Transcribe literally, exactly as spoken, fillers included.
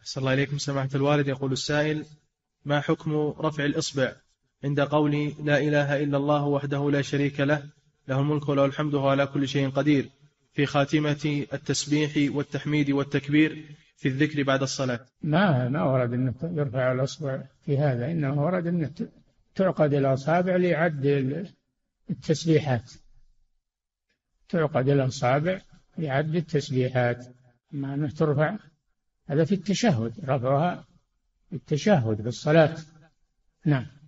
أحسن الله إليكم سماحة الوالد. يقول السائل: ما حكم رفع الإصبع عند قول لا إله إلا الله وحده لا شريك له له الملك وله الحمد وهو على كل شيء قدير في خاتمة التسبيح والتحميد والتكبير في الذكر بعد الصلاة؟ ما ما ورد أن يرفع الإصبع في هذا، إنما ورد أن تعقد الأصابع لعد التسبيحات، تعقد الأصابع لعد التسبيحات. ما أنه ترفع هذا في التشهد، رفعها التشهد بالصلاة. نعم.